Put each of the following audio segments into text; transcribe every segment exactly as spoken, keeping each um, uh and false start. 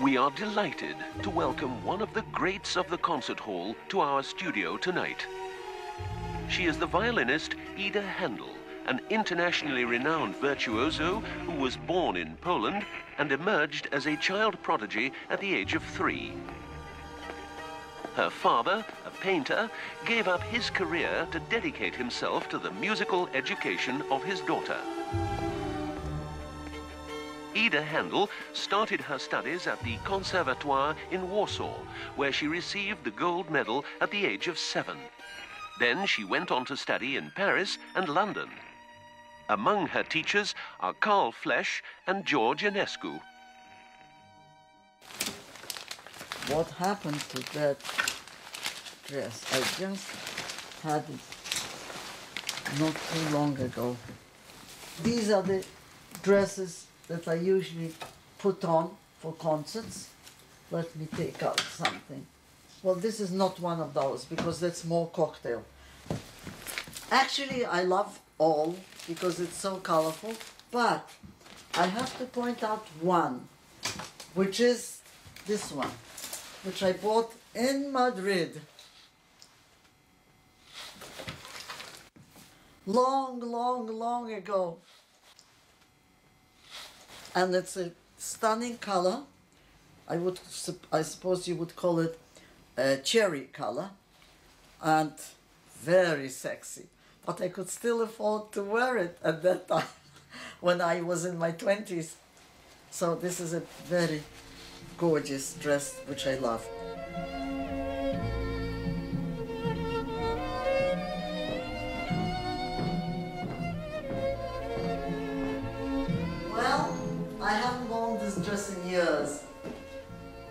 We are delighted to welcome one of the greats of the concert hall to our studio tonight. She is the violinist Ida Haendel, an internationally renowned virtuoso who was born in Poland and emerged as a child prodigy at the age of three. Her father, a painter, gave up his career to dedicate himself to the musical education of his daughter. Ida Haendel started her studies at the Conservatoire in Warsaw, where she received the gold medal at the age of seven. Then she went on to study in Paris and London. Among her teachers are Carl Flesch and George Enescu. What happened to that dress? I just had it not too long ago. These are the dresses that I usually put on for concerts. Let me take out something. Well, this is not one of those because that's more cocktail. Actually, I love all because it's so colorful, but I have to point out one, which is this one, which I bought in Madrid. Long, long, long ago. And it's a stunning color. I would, I suppose you would call it a cherry color, and very sexy. But I could still afford to wear it at that time when I was in my twenties. So this is a very gorgeous dress, which I love. I haven't worn this dress in years.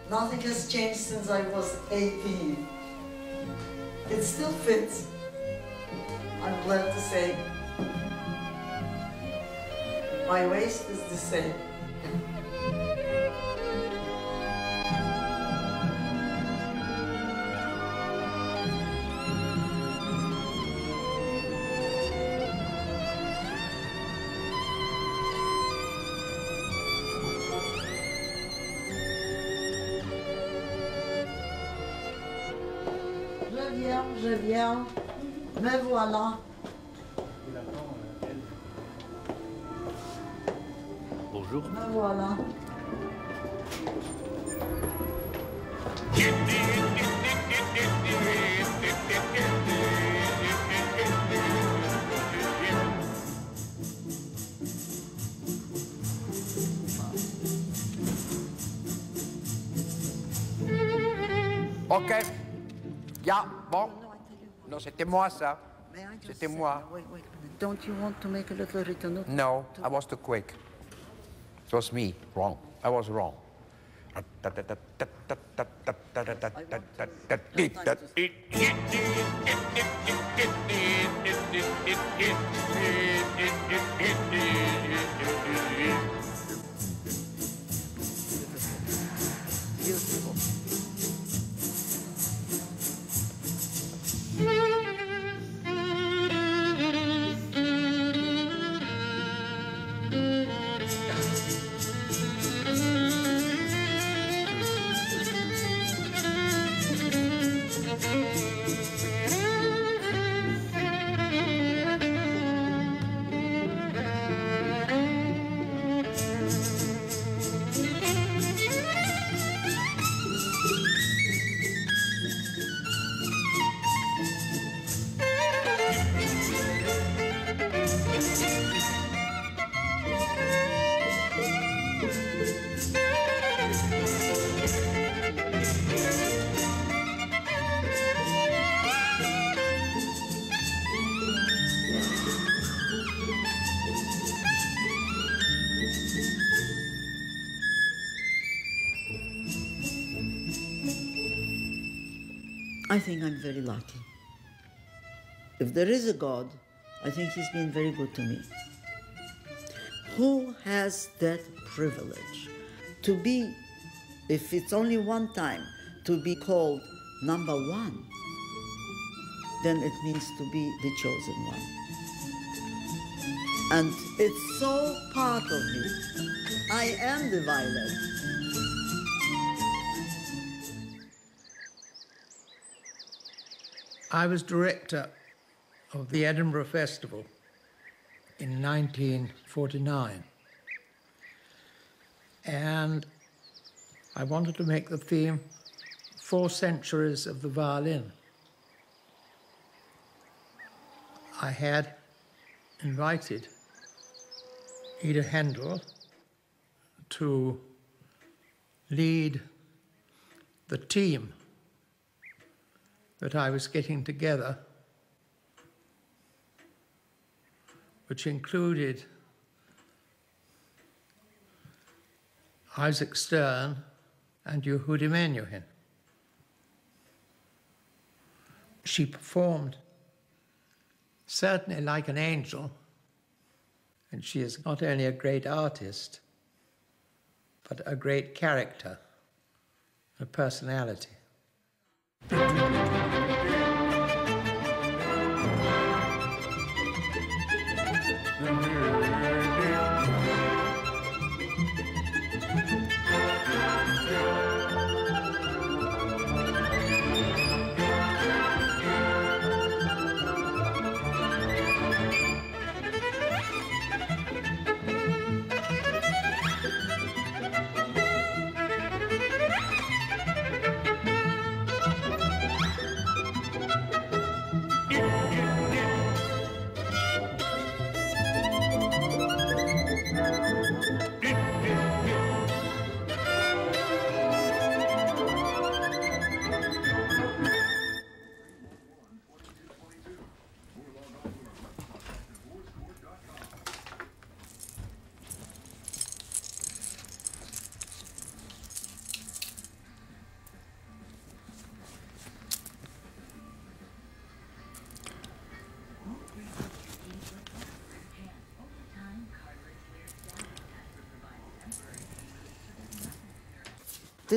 Nothing has changed since I was eighteen. It still fits, I'm glad to say. My waist is the same. Je viens, me voilà. Bonjour. Me voilà. Ok. Yeah, bon. No, c'était moi, ça. C'était moi. Wait, wait a minute. Don't you want to make a little return? No, I was too quick. It was me. Wrong. I was wrong. I Beautiful. I think I'm very lucky. If there is a God, I think he's been very good to me. Who has that privilege to be, if it's only one time, to be called number one, then it means to be the chosen one. And it's so part of me. I am the violet. I was director of the Edinburgh Festival in nineteen forty-nine. And I wanted to make the theme Four Centuries of the Violin. I had invited Ida Haendel to lead the team that I was getting together, which included Isaac Stern and Yehudi Menuhin. She performed certainly like an angel, and she is not only a great artist, but a great character, a personality.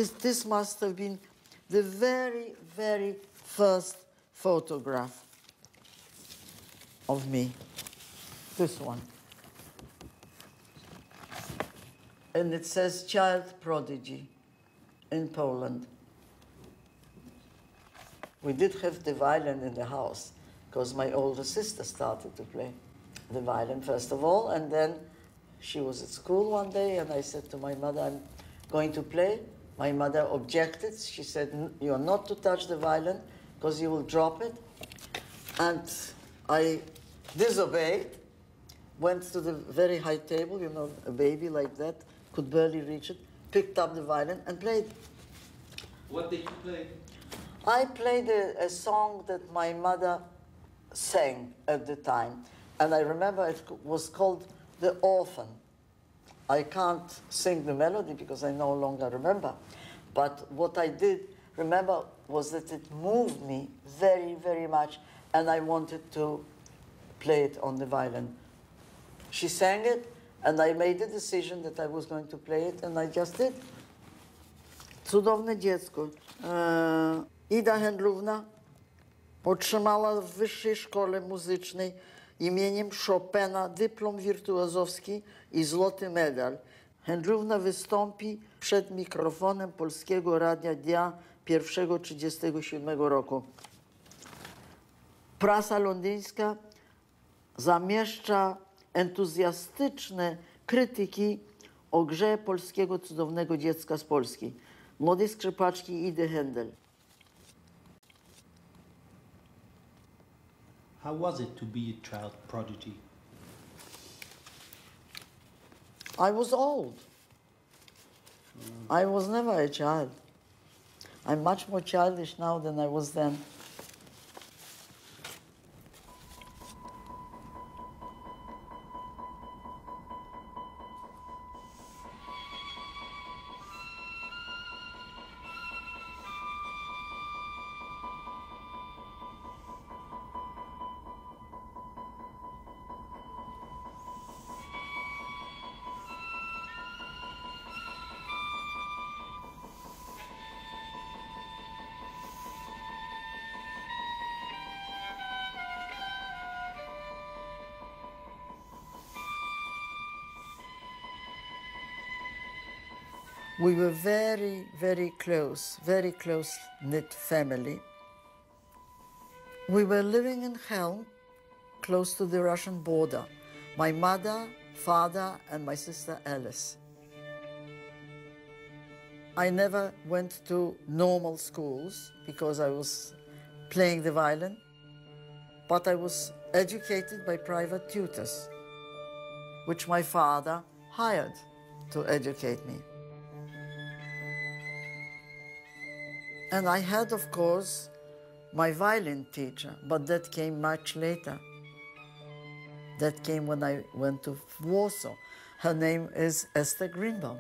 This, this must have been the very, very first photograph of me, this one. And it says child prodigy in Poland. We did have the violin in the house because my older sister started to play the violin first of all, and then she was at school one day and I said to my mother, I'm going to play. My mother objected. She said, you're not to touch the violin because you will drop it. And I disobeyed, went to the very high table, you know, a baby like that, could barely reach it, picked up the violin and played. What did you play? I played a, a song that my mother sang at the time. And I remember it was called The Orphan. I can't sing the melody because I no longer remember. But what I did remember was that it moved me very, very much, and I wanted to play it on the violin. She sang it, and I made the decision that I was going to play it, and I just did. Cudowne dziecko. Ida Haendelówna otrzymała w Wyższej Szkole Muzycznej imieniem Chopina dyplom wirtuozowski i złoty medal. Haendelówna wystąpi przed mikrofonem Polskiego Radia dnia pierwszego trzydziestego siódmego roku. Prasa londyńska zamieszcza entuzjastyczne krytyki o grze polskiego cudownego dziecka z Polski, młodej skrzypaczki Idy Haendel. How was it to be a child prodigy? I was old. Mm. I was never a child. I'm much more childish now than I was then. We were very, very close, very close-knit family. We were living in Hell, close to the Russian border. My mother, father, and my sister Alice. I never went to normal schools because I was playing the violin, but I was educated by private tutors, which my father hired to educate me. And I had, of course, my violin teacher, but that came much later. That came when I went to Warsaw. Her name is Esther Greenbaum.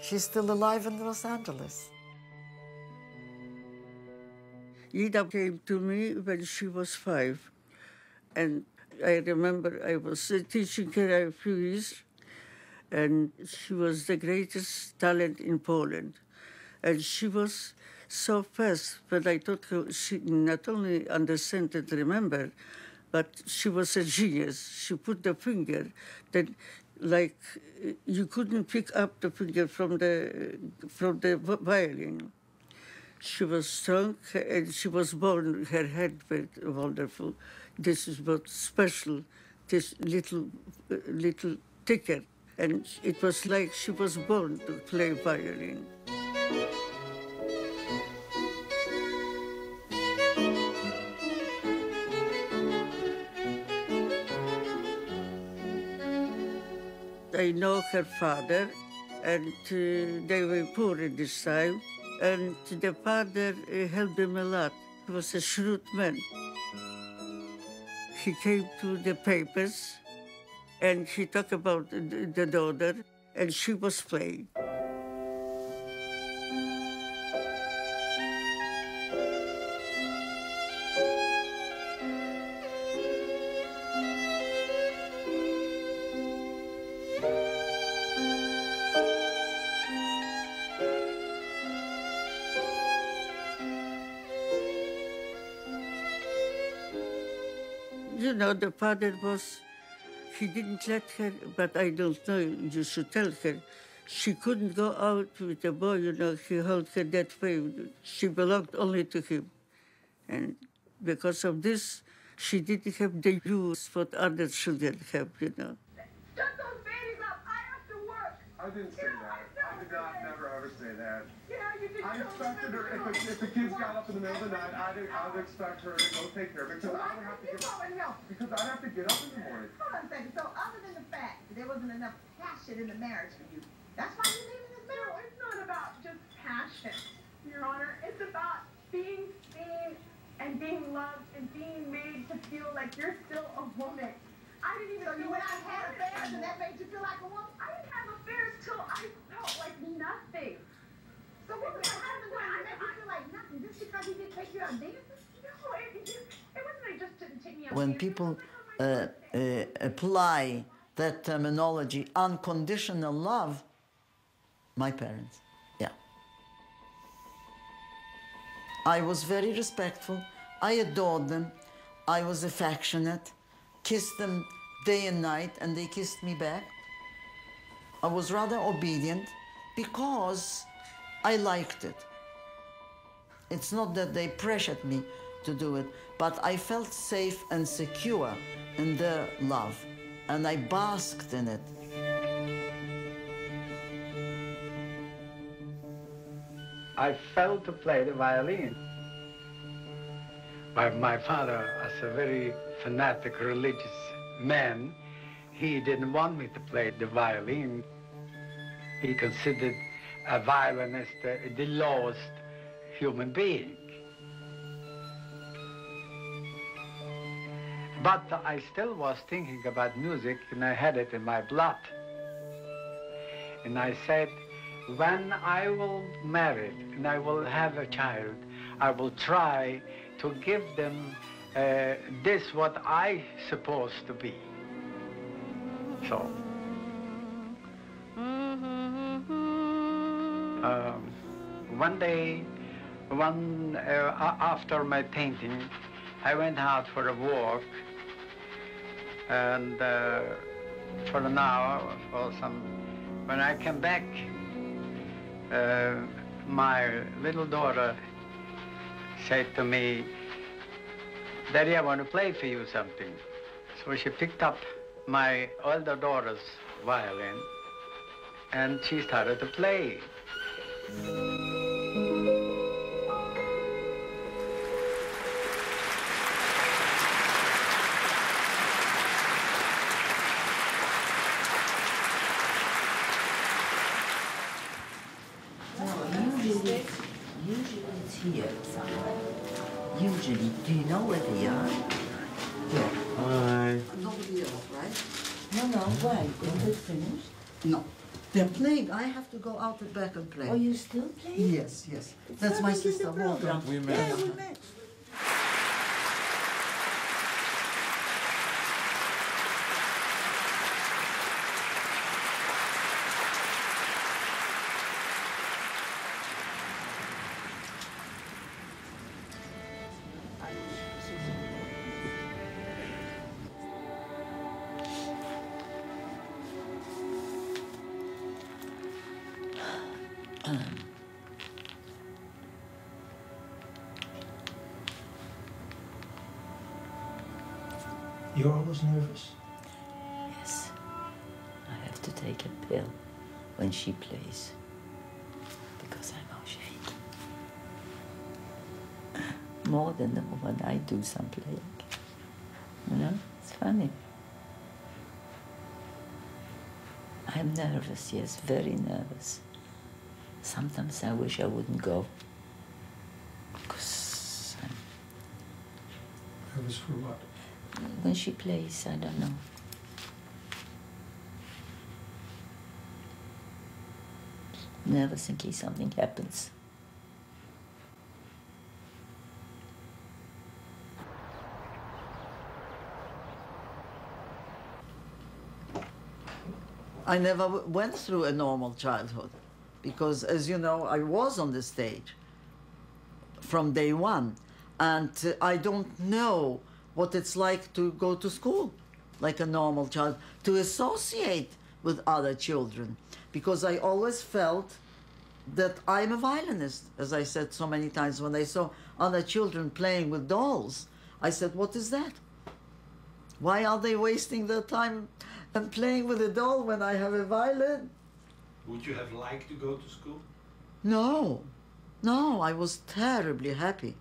She's still alive in Los Angeles. Ida came to me when she was five. And I remember I was teaching her a few years, and she was the greatest talent in Poland. And she was so fast that I thought she not only understood and remembered, but she was a genius. She put the finger that, like, you couldn't pick up the finger from the, from the violin. She was strong, and she was born, her head was wonderful. This is what special, this little, little ticker. And it was like she was born to play violin. I know her father, and uh, they were poor at this time, and the father uh, helped him a lot. He was a shrewd man. He came to the papers, and he talked about the, the daughter, and she was playing. You know, the father was, he didn't let her, but I don't know, you should tell her. She couldn't go out with a boy, you know, he held her that way. She belonged only to him. And because of this, she didn't have the use what other children have, you know. Shut those babies up, I have to work. I didn't say that. I did not never ever say that. I expected her, if, a, if the kids got up in the middle of the night, I'd, I'd expect her to go take care of it, because I would have to get up, because I'd have to get up in the morning. Hold on a second. So other than the fact that there wasn't enough passion in the marriage for you, that's why you're leaving this marriage? No, it's not about just passion, Your Honor. It's about being seen and being loved and being made to feel like you're still a woman. I didn't even so feel you like I had affairs, and that made you feel like a woman? I didn't have affairs till I felt like nothing. So what was your husband doing that made you feel like nothing? Just because he didn't take you out dancing? No, it, it, it wasn't that he just didn't take me out dancing. When people uh, uh, apply that terminology, unconditional love, my parents, yeah. I was very respectful. I adored them. I was affectionate. Kissed them day and night, and they kissed me back. I was rather obedient because I liked it. It's not that they pressured me to do it, but I felt safe and secure in their love, and I basked in it. I fell to play the violin. My, my father, as a very fanatic religious man, he didn't want me to play the violin. He considered a violinist, uh, the lowest human being. But I still was thinking about music, and I had it in my blood. And I said, when I will marry and I will have a child, I will try to give them uh, this what I supposed to be. So. Um, one day, one uh, after my painting, I went out for a walk, and uh, for an hour or some. When I came back, uh, my little daughter said to me, "Daddy, I want to play for you something." So she picked up my older daughter's violin and she started to play. Usually, do you know where they are? Yeah. Hi. Nobody else, right? No, no. Why? Is it finished? No. They're playing. I have to go out the back and play. Oh, you still play? Yes, yes. It's That's my sister, Walter. We met. Yeah, we met. You're always nervous? Yes. I have to take a pill when she plays, because I'm all shaking. More than the moment I do some playing. You know, it's funny. I'm nervous, yes, very nervous. Sometimes I wish I wouldn't go, because I'm... Nervous for what? When she plays, I don't know. Nervous in case something happens. I never went through a normal childhood because, as you know, I was on the stage from day one, and I don't know what it's like to go to school like a normal child, to associate with other children, because I always felt that I'm a violinist. As I said so many times, when I saw other children playing with dolls, I said, what is that? Why are they wasting their time and playing with a doll when I have a violin? Would you have liked to go to school? No, no, I was terribly happy.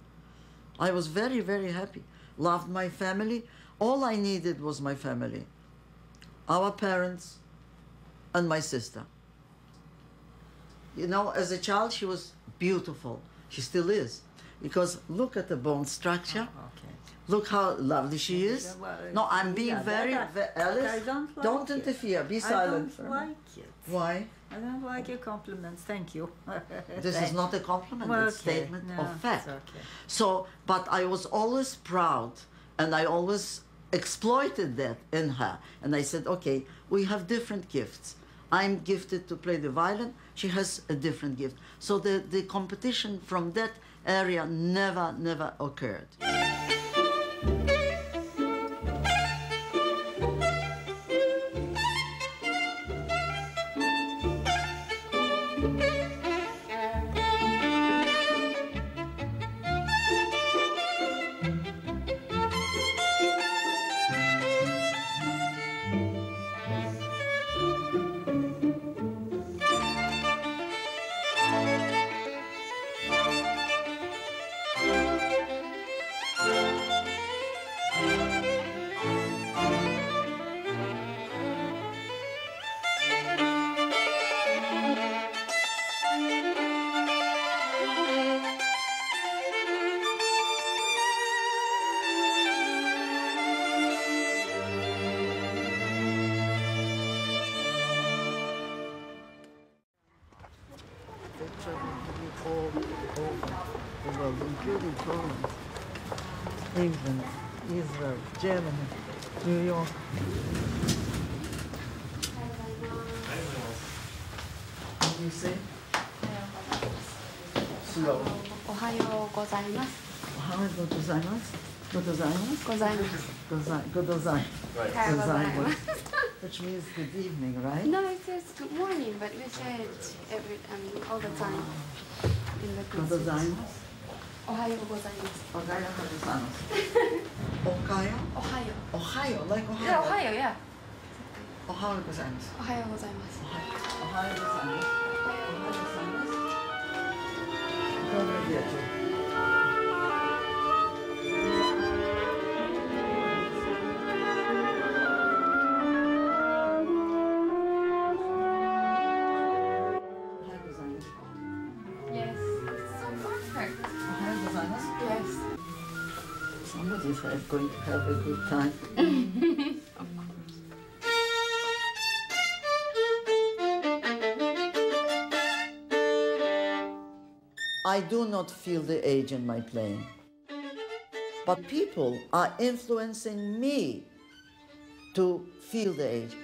I was very, very happy. Loved my family. All I needed was my family, our parents, and my sister. You know, as a child, she was beautiful. She still is, because look at the bone structure. Oh, okay. Look how lovely she is. No, I'm being yeah, very, very Alice. Don't, like don't interfere. It. Be silent. I don't like it. Why? I don't like your compliments. Thank you. This Thank is not a compliment. Well, okay. It's a statement no, of fact. Okay. So, but I was always proud, and I always exploited that in her. And I said, okay, we have different gifts. I'm gifted to play the violin. She has a different gift. So the the competition from that area never, never occurred. England, Israel, Germany, New York. What do you say? Slow. Ohayou gozaimasu. Ohayou gozaimasu. Gozaimasu. Gozaimasu. Gozaimasu. Gozaimasu. Gozaimasu. Which means good evening, right? No, it says good morning, but we say it every, um, all the time in the concert. Ohayo gozaimasu. Ohayo gozaimasu. Ohayo? Ohayo. Ohayo, like Ohio. Yeah, Ohio, yeah. Ohayo gozaimasu. Ohayo gozaimasu. Ohayo gozaimasu. Ohayo gozaimasu. Ohayo gozaimasu. I'm going to have a good time. Of course. I do not feel the age in my playing. But people are influencing me to feel the age,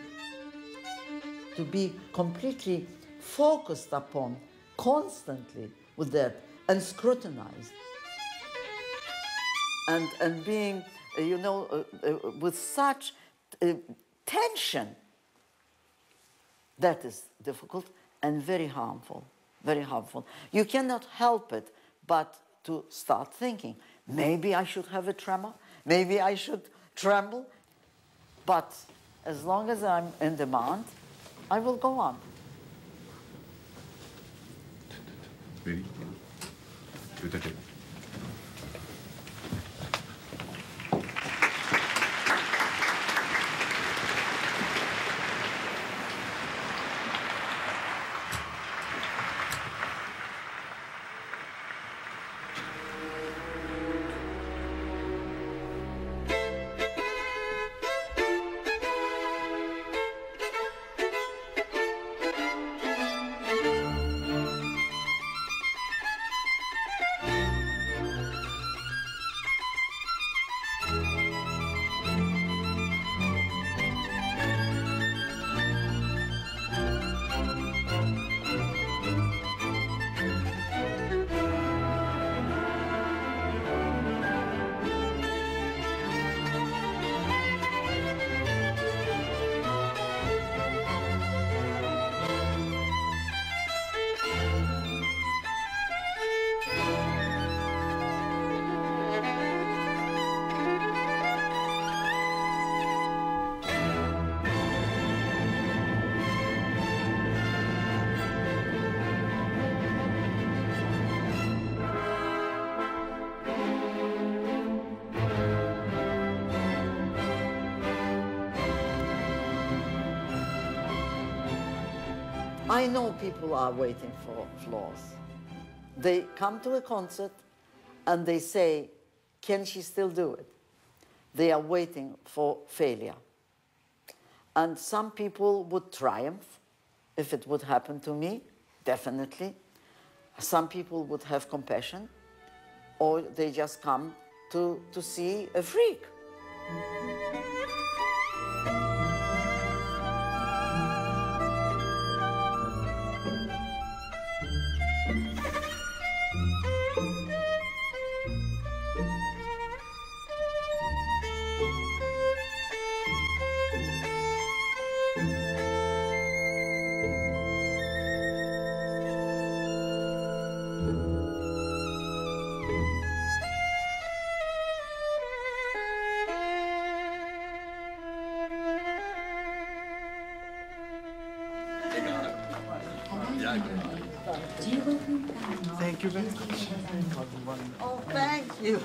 to be completely focused upon, constantly with that, and scrutinized. And, and being, you know, uh, uh, with such uh, tension, that is difficult and very harmful, very harmful. You cannot help it but to start thinking, maybe I should have a tremor, maybe I should tremble. But as long as I'm in demand, I will go on. Really? I know people are waiting for flaws. They come to a concert and they say, can she still do it? They are waiting for failure. And some people would triumph if it would happen to me, definitely. Some people would have compassion, or they just come to, to see a freak. Thank you very much. Oh, thank you.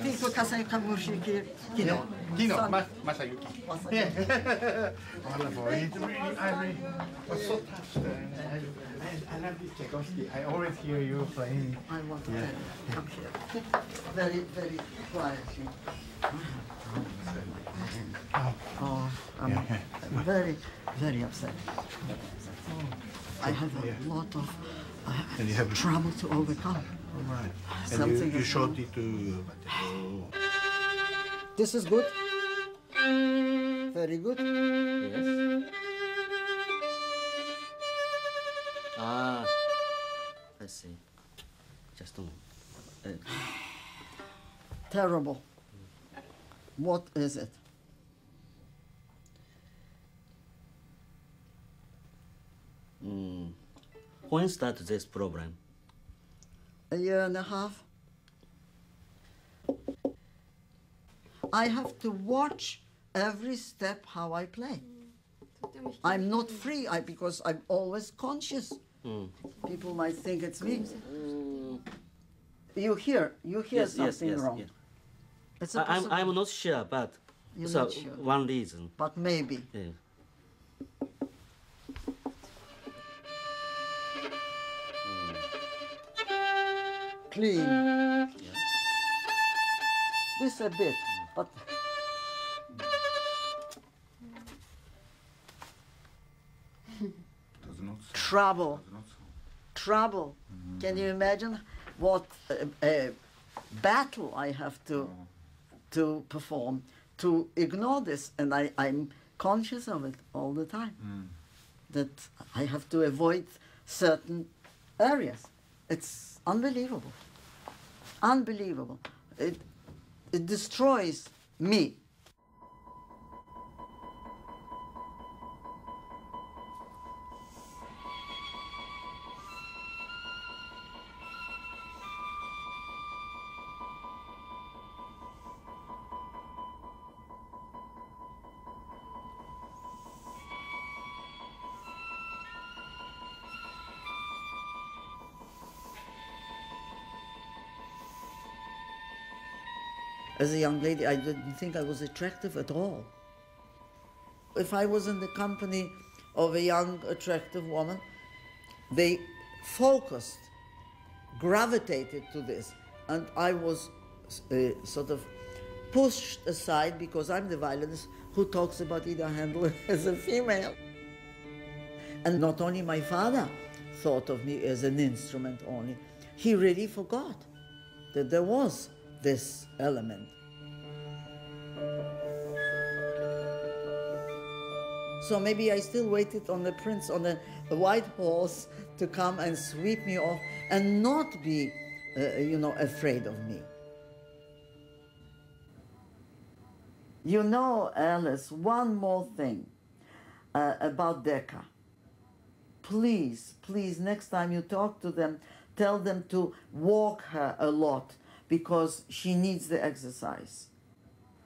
Thank you. Kino, Kino, Masayuki. I was so touched. I love Tchaikovsky. I always hear you playing. I want to come here. Very, very quietly. Oh, I'm very, very upset. I have a lot of uh, and you have trouble to overcome. All right. Something and you, you showed it to... This is good. Very good. Yes. Ah, I see. Just a moment. Terrible. What is it? When started this program? A year and a half. I have to watch every step how I play. I'm not free I, because I'm always conscious. Mm. People might think it's me. Mm. You hear, you hear yes, something yes, yes, wrong. Yes. It's a I'm, I'm not sure, but it's so sure. one reason. But maybe. Yeah. Mm. Clean. Yeah. This a bit, but... Trouble, trouble. Mm-hmm. Can you imagine what a, a battle I have to oh. to perform to ignore this? And I, I'm conscious of it all the time, mm. that I have to avoid certain areas. It's unbelievable, unbelievable. It, it destroys me. As a young lady, I didn't think I was attractive at all. If I was in the company of a young, attractive woman, they focused, gravitated to this, and I was uh, sort of pushed aside because I'm the violinist who talks about Ida Haendel as a female. And not only my father thought of me as an instrument only, he really forgot that there was this element. So maybe I still waited on the prince on the, the white horse to come and sweep me off and not be, uh, you know, afraid of me. You know, Alice, one more thing uh, about Decca. Please, please, next time you talk to them, tell them to walk her a lot, because she needs the exercise.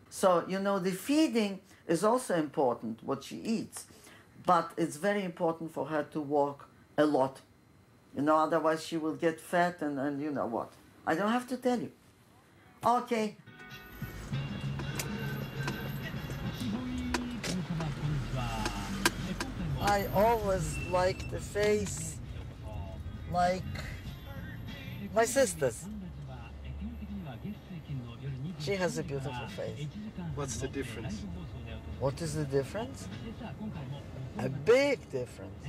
So, you know, the feeding is also important, what she eats, but it's very important for her to walk a lot. You know, otherwise she will get fat and, and you know what. I don't have to tell you. Okay. I always like the face like my sisters. She has a beautiful face. What's the difference? What is the difference? A big difference.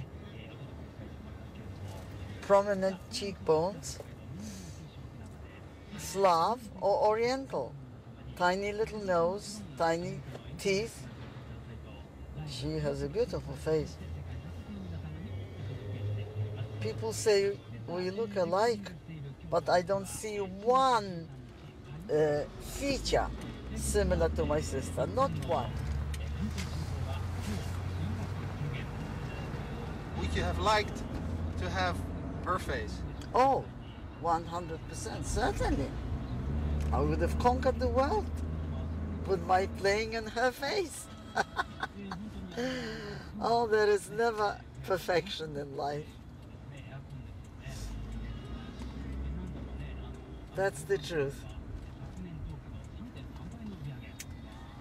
Prominent cheekbones, Slav or Oriental, tiny little nose, tiny teeth. She has a beautiful face. People say we look alike, but I don't see one Uh, feature similar to my sister, not one. Would you have liked to have her face? Oh, one hundred percent, certainly. I would have conquered the world with my playing in her face. Oh, there is never perfection in life. That's the truth.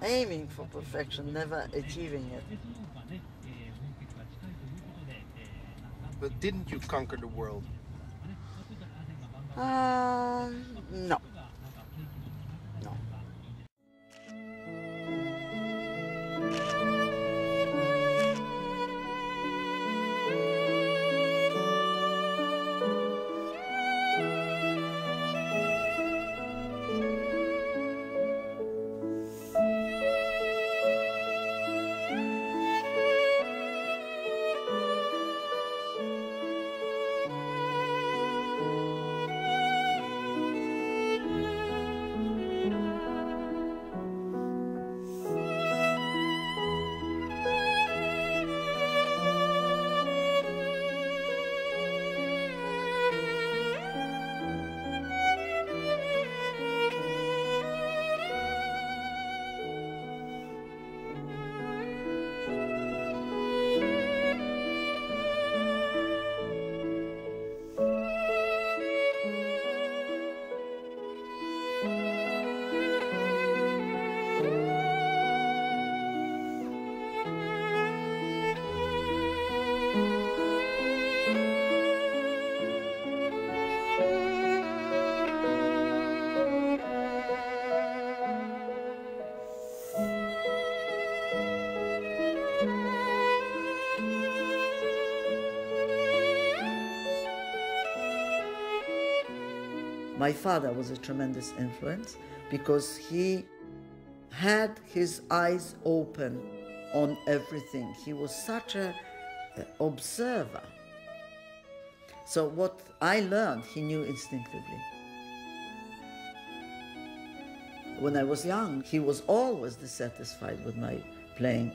Aiming for perfection, never achieving it. But didn't you conquer the world? Uh, no. No. My father was a tremendous influence because he had his eyes open on everything. He was such an observer. So what I learned, he knew instinctively. When I was young, he was always dissatisfied with my playing.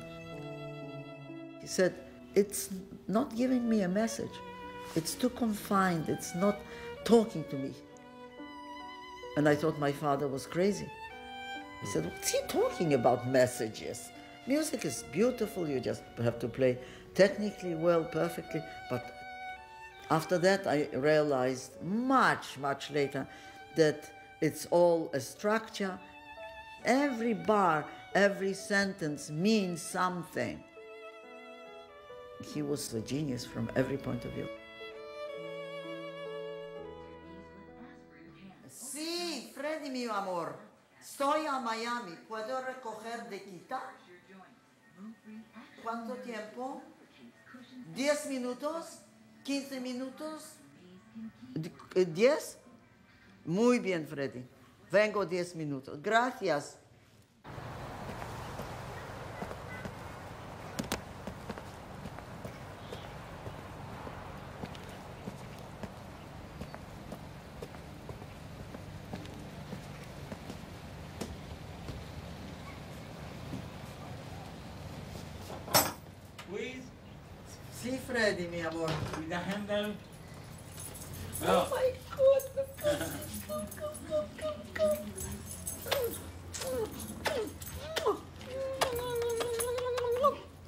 He said, it's not giving me a message. It's too confined. It's not talking to me. And I thought my father was crazy. He said, what's he talking about messages? Music is beautiful, you just have to play technically well, perfectly. But after that, I realized much, much later that it's all a structure. Every bar, every sentence means something. He was a genius from every point of view. Sí, Freddy, mi amor. Estoy a Miami. ¿Puedo recoger de quita? ¿Cuánto tiempo? ¿Diez minutos? ¿Quince minutos? ¿Diez? Muy bien, Freddy. Vengo diez minutos. Gracias. Ida Haendel. Oh my God, come, come, come, come, come,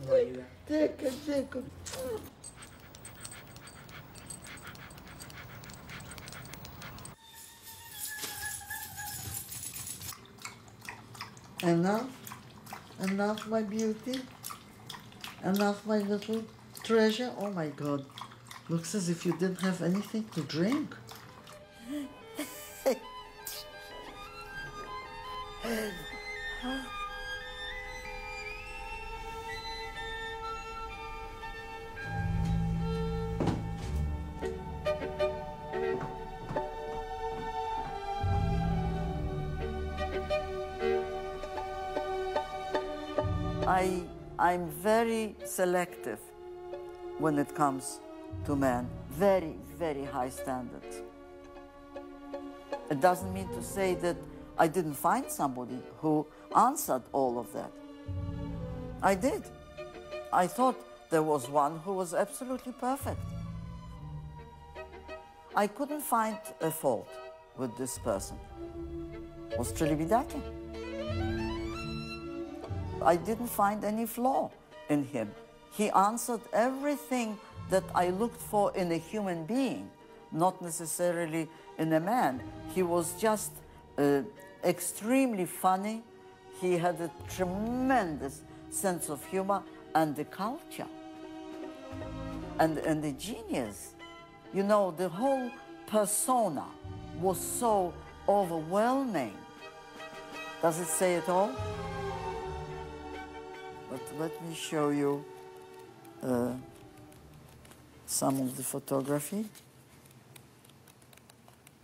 come. Decca, Decca. Enough, enough my beauty, enough my little treasure. Oh my God. Looks as if you didn't have anything to drink. I, I'm very selective when it comes to men, very, very high standards. It doesn't mean to say that I didn't find somebody who answered all of that. I did. I thought there was one who was absolutely perfect. I couldn't find a fault with this person. It was Celibidache. I didn't find any flaw in him. He answered everything that I looked for in a human being, not necessarily in a man. He was just uh, extremely funny. He had a tremendous sense of humor and the culture and, and the genius. You know, the whole persona was so overwhelming. Does it say it all? But let me show you Uh, some of the photography.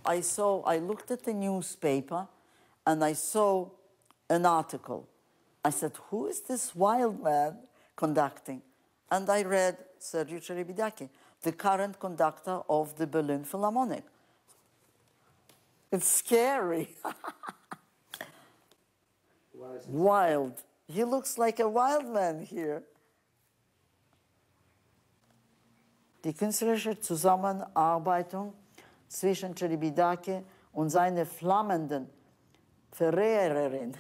I saw, I looked at the newspaper and I saw an article. I said, who is this wild man conducting? And I read Sergiu Celibidache, the current conductor of the Berlin Philharmonic. It's scary. Wild. He looks like a wild man here. Die künstlerische Zusammenarbeitung zwischen Celibidache und seiner flammenden Verehrerin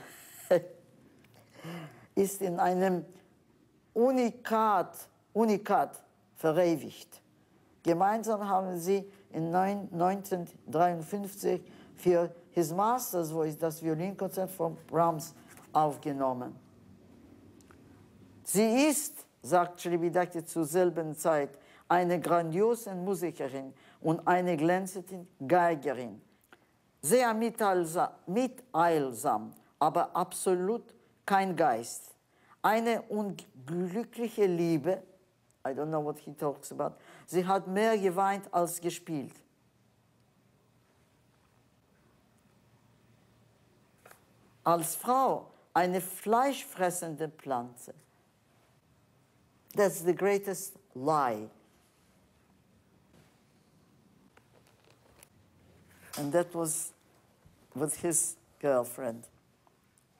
ist in einem Unikat, Unikat verewigt. Gemeinsam haben sie in neunzehnhundertdreiundfünfzig für His Masters Voice das Violinkonzert von Brahms aufgenommen. Sie ist, sagt Celibidache zur selben Zeit, eine grandiose Musikerin und eine glänzende Geigerin. Sehr mitteilsam, mitteilsam, aber absolut kein Geist. Eine unglückliche Liebe, I don't know what he talks about, sie hat mehr geweint als gespielt. als Frau eine fleischfressende Pflanze. That's the greatest lie. And that was with his girlfriend.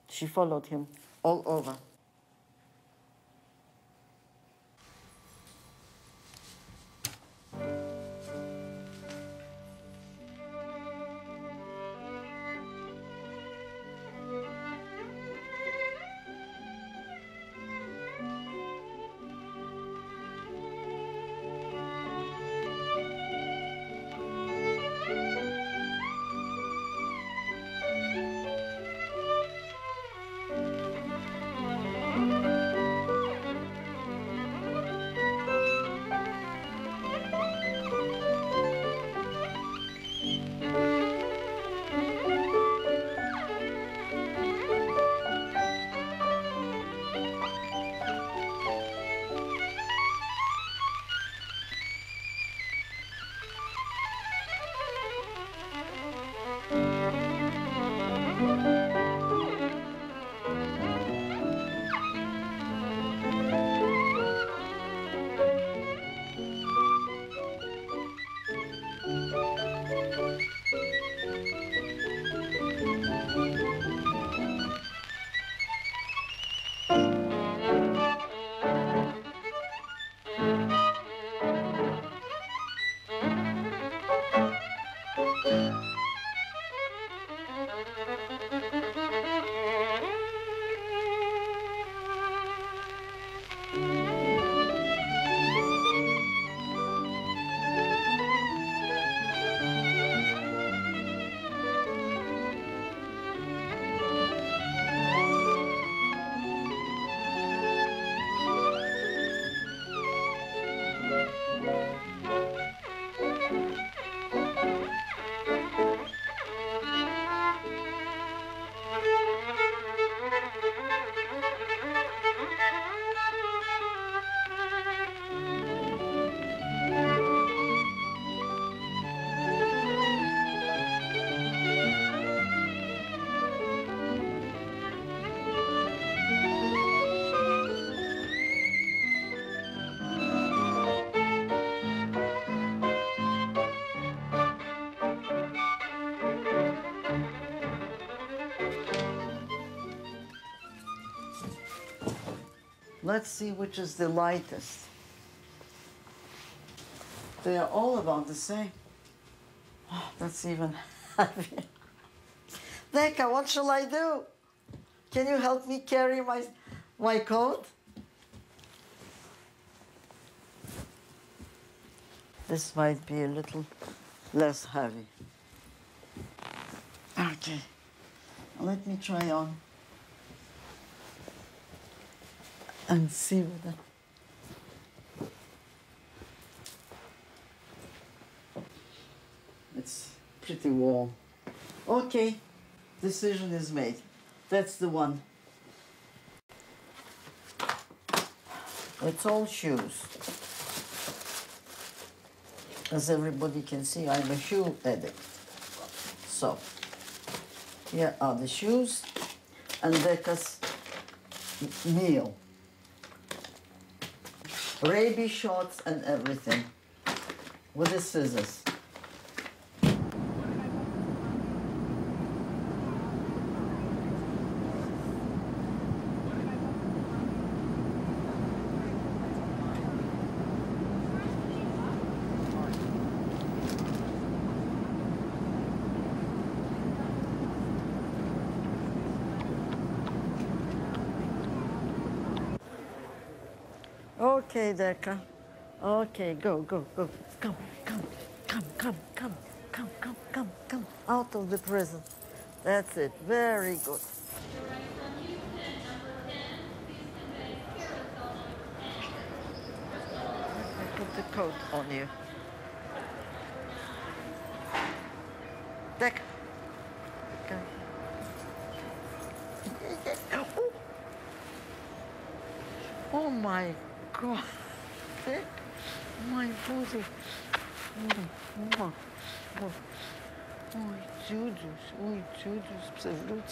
She followed him all over. Let's see which is the lightest. They are all about the same. Oh, that's even heavy. Decca, what shall I do? Can you help me carry my, my coat? This might be a little less heavy. Okay, let me try on. And see whether. It's pretty warm. Okay, decision is made. That's the one. It's all shoes. As everybody can see, I'm a shoe addict. So, here are the shoes and Decca's meal. Raby shorts and everything, with the scissors. Okay, Decca. Okay, go, go, go. Come, come, come, come, come, come, come, come, come. Out of the prison. That's it. Very good. I put the coat on you. Decca. Come. Oh, my God, my body. Oh, oh, oh, Judas, oh, Judas, absolutely.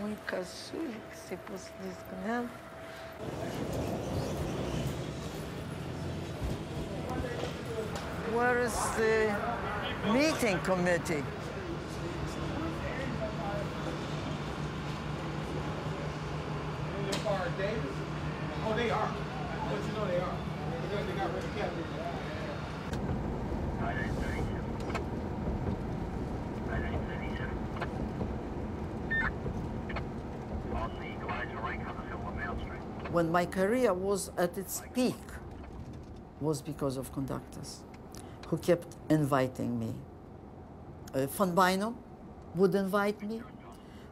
muy casual que se possa designar. Where is the meeting committee? Oh, they are. But you know they are. Because they got rid of Captain. When my career was at its peak, was because of conductors who kept inviting me. Uh, Van Beinum would invite me,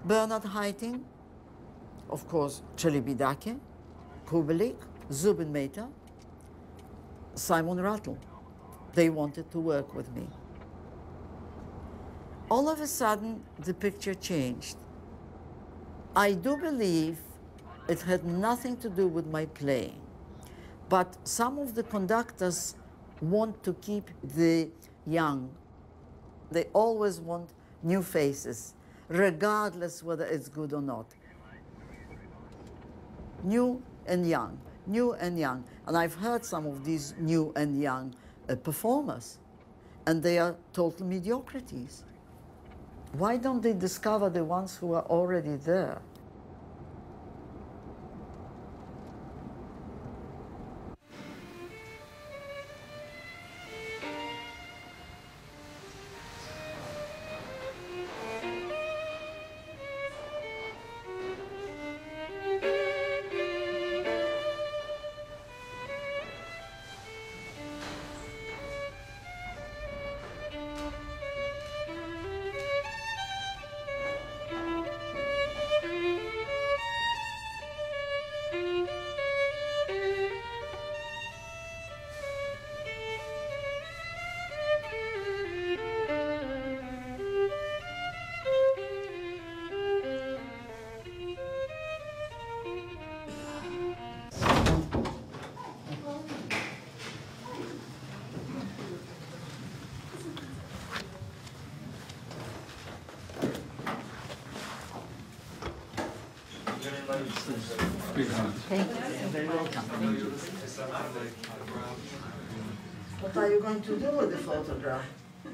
Bernard Haitink, of course, Celibidache, Kubelik, Zubin Mehta, Simon Rattle. They wanted to work with me. All of a sudden, the picture changed. I do believe it had nothing to do with my playing, but some of the conductors want to keep the young. They always want new faces, regardless whether it's good or not. New and young, new and young. And I've heard some of these new and young uh, performers, and they are total mediocrities. Why don't they discover the ones who are already there? Thank you. You're very welcome. Thank you. What are you going to do with the photograph?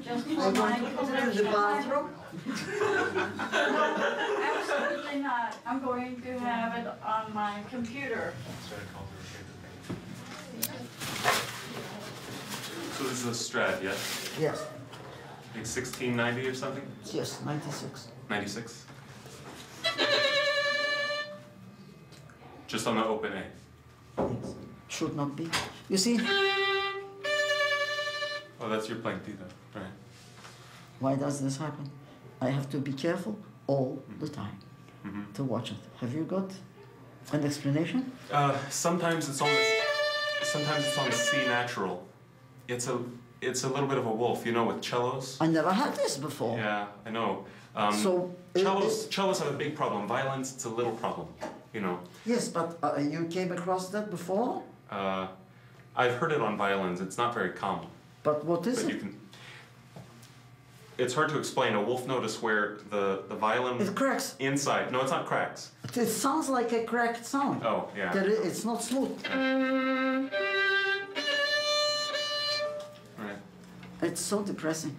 Just I want to put it in the bathroom? No, absolutely not. I'm going to have it on my computer. So this is a Strad, yes? Yes. Like sixteen ninety or something? Yes, ninety-six. ninety-six? Just on the open A. Yes. Should not be. You see? Oh, that's your playing D then, right? Why does this happen? I have to be careful all the time mm-hmm. to watch it. Have you got an explanation? Uh, sometimes it's on the, sometimes it's on the C natural. It's a it's a little bit of a wolf, you know, with cellos. I never had this before. Yeah, I know. Um, so cellos cellos have a big problem. Violins, it's a little problem. You know. Yes, but uh, you came across that before? Uh, I've heard it on violins. It's not very common. But what is but it? You can... It's hard to explain. A wolf note is where the, the violin... It cracks. Inside. No, it's not cracks. It sounds like a cracked sound. Oh, yeah. That it, it's not smooth. Yeah. Right. It's so depressing.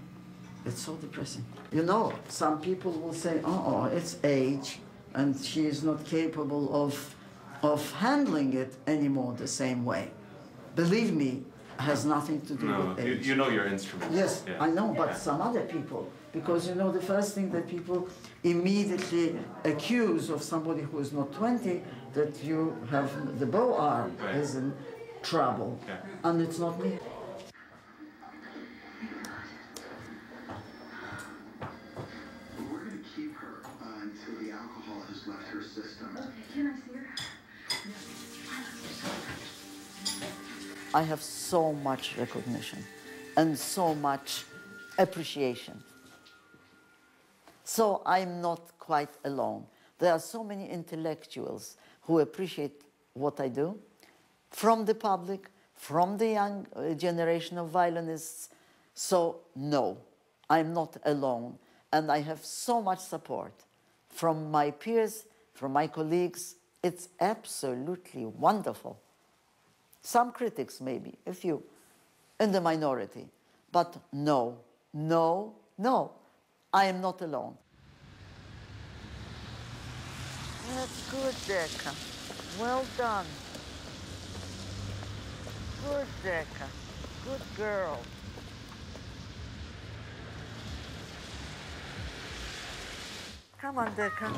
It's so depressing. You know, some people will say, oh, it's age. And she is not capable of, of handling it anymore the same way. Believe me, it has nothing to do no, with age. You, you know your instrument. Yes, yeah. I know, but yeah. some other people. Because, you know, the first thing that people immediately accuse of somebody who is not twenty, that you have the bow arm right. is in trouble. Yeah. And it's not me. I have so much recognition and so much appreciation. So I'm not quite alone. There are so many intellectuals who appreciate what I do, from the public, from the young generation of violinists. So no, I'm not alone. And I have so much support from my peers, from my colleagues. It's absolutely wonderful. Some critics, maybe, a few, in the minority. But no, no, no, I am not alone. That's good, Decca. Well done. Good, Decca. Good girl. Come on, Decca.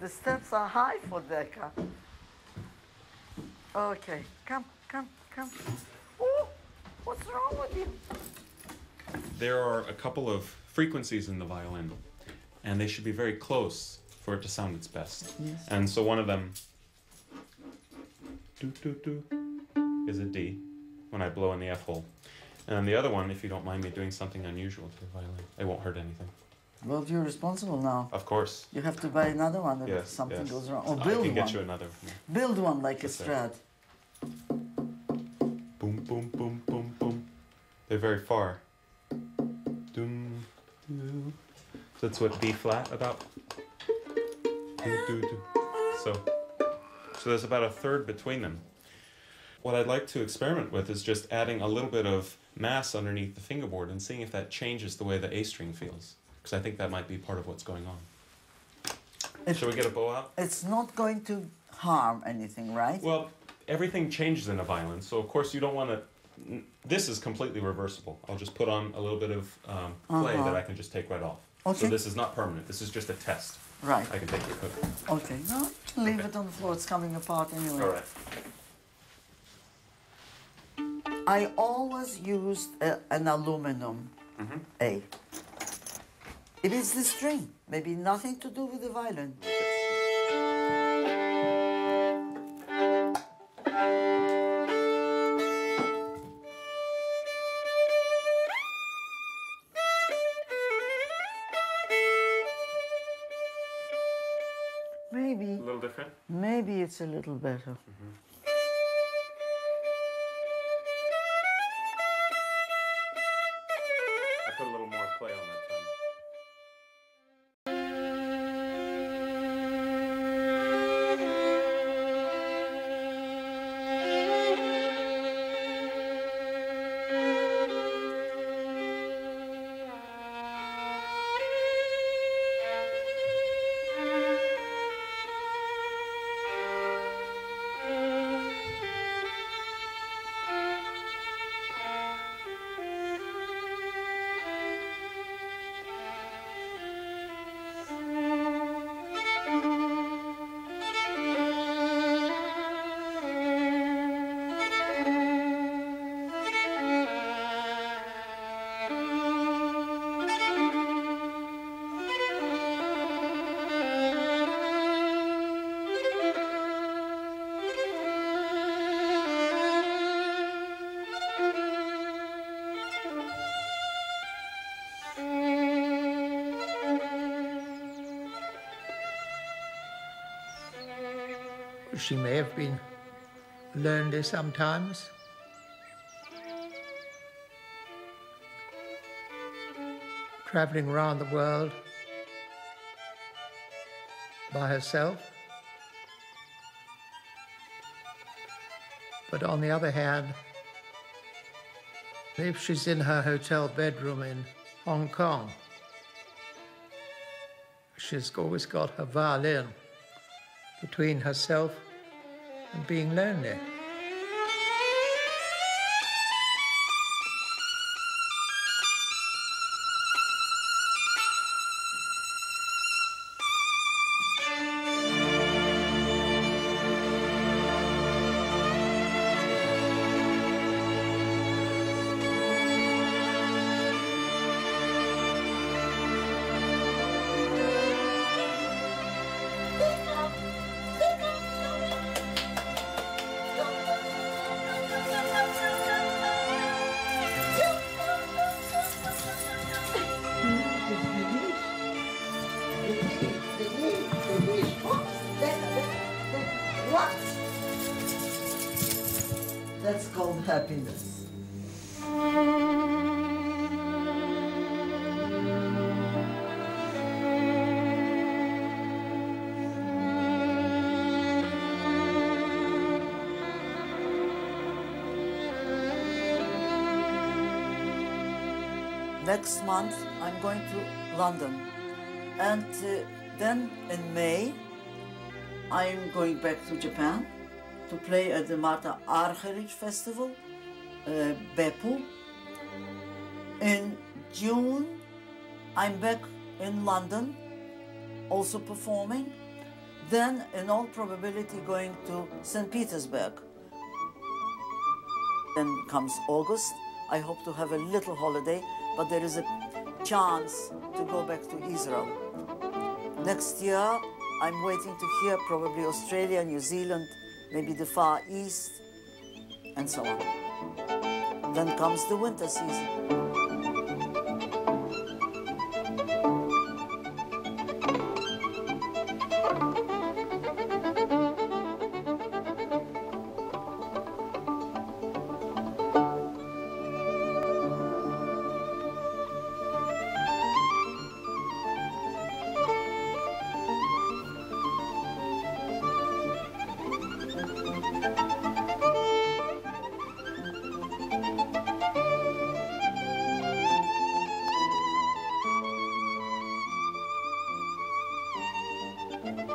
The steps are high for Decca. Okay, come, come, come. Oh, what's wrong with you? There are a couple of frequencies in the violin, and they should be very close for it to sound its best. Yes. And so one of them, do, do, do, is a D when I blow in the F hole. And the other one, if you don't mind me doing something unusual to the violin, it won't hurt anything. Well, you're responsible now. Of course. You have to buy another one if yes, something yes. goes wrong. Or build one. I can get one. you another. Build one like That's a Strat. It. Boom, boom, boom, boom, boom. They're very far. Doom, doo. That's what B flat about. Doo, doo, doo. So, so there's about a third between them. What I'd like to experiment with is just adding a little bit of mass underneath the fingerboard and seeing if that changes the way the A string feels. Because I think that might be part of what's going on. It, Shall we get a bow out? It's not going to harm anything, right? Well, everything changes in a violin, so of course you don't want to... This is completely reversible. I'll just put on a little bit of um, clay uh-huh. that I can just take right off. Okay. So this is not permanent. This is just a test. Right. I can take your hook. Okay, no, leave okay. it on the floor. It's coming apart anyway. All right. I always used a, an aluminum mm-hmm. A. It is the string, maybe nothing to do with the violin. Maybe. A little different? Maybe it's a little better. Mm-hmm. She may have been lonely sometimes. Traveling around the world by herself. But on the other hand, if she's in her hotel bedroom in Hong Kong, she's always got her violin between herself and being lonely. That's called happiness. next month I'm going to London, and uh, then in May I'm going back to Japan to play at the Martha Argerich Festival, uh, Beppu. In June I'm back in London also performing, then in all probability going to Saint Petersburg. Then comes August. I hope to have a little holiday, but there is a chance to go back to Israel. Next year, I'm waiting to hear probably Australia, New Zealand, maybe the Far East, and so on. Then comes the winter season. Thank you.